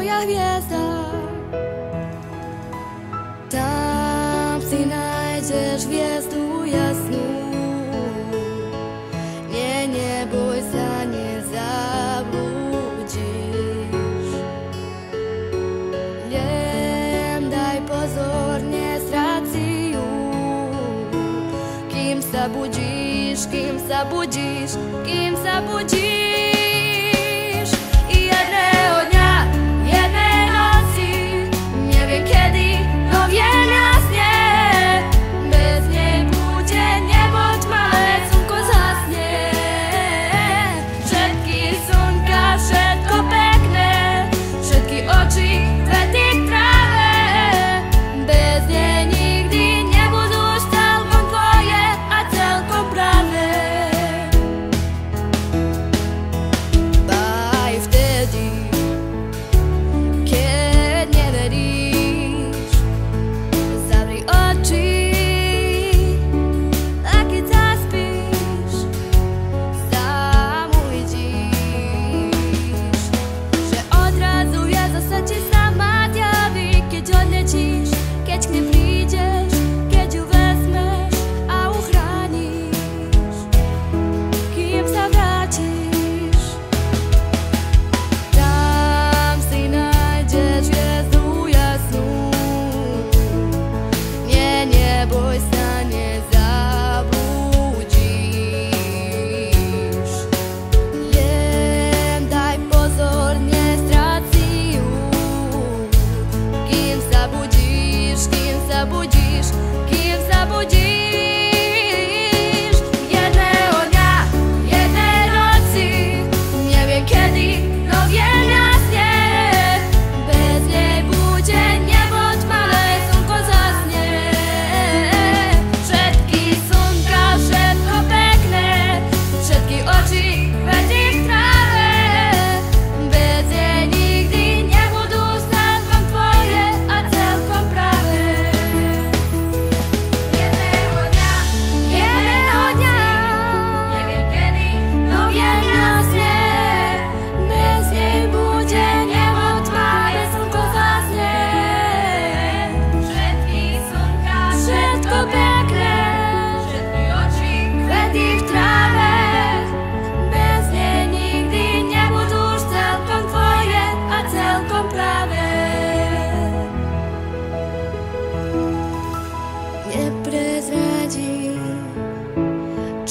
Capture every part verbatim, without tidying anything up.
twoja gwiazda. Tam znajdziesz gwiazdu jasną. Nie, nie bój się, nie zabudzisz. Wiem, daj pozór, nie straci już. Kim zabudzisz, kim zabudzisz, kim zabudzisz.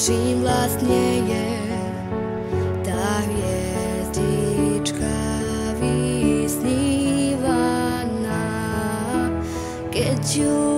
Czym jasnieje ta gwiazdiczka wisniwana, kiedy